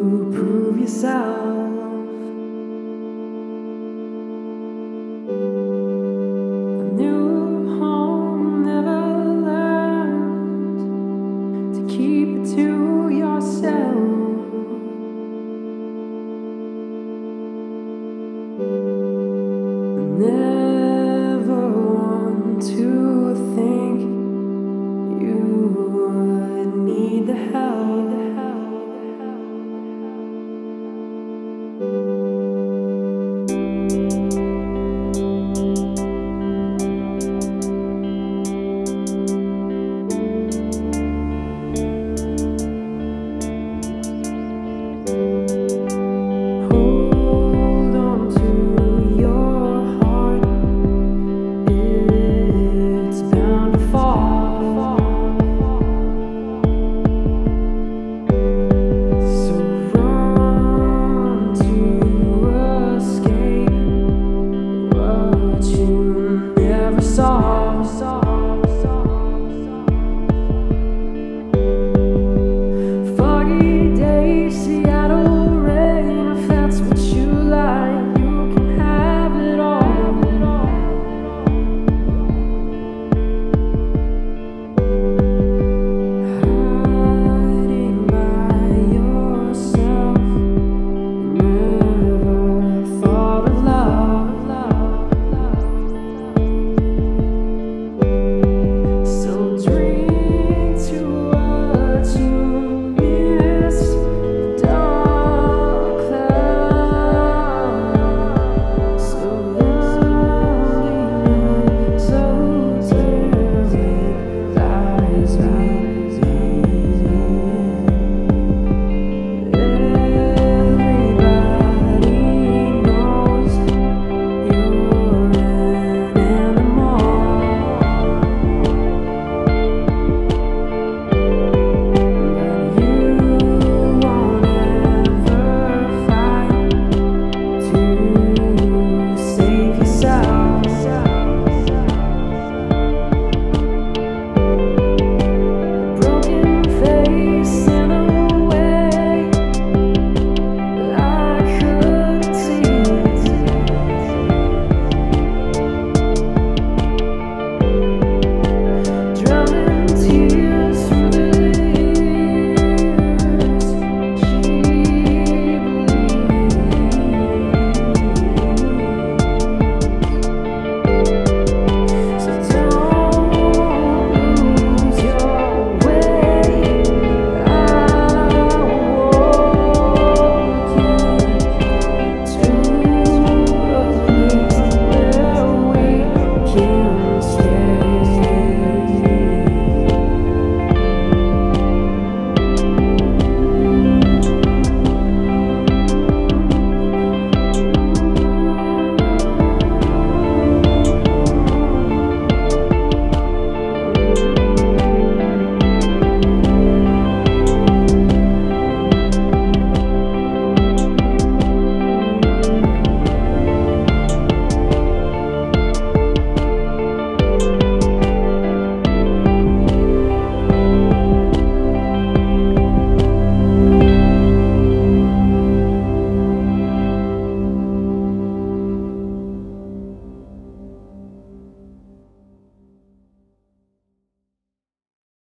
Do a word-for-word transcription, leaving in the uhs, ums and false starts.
prove yourself.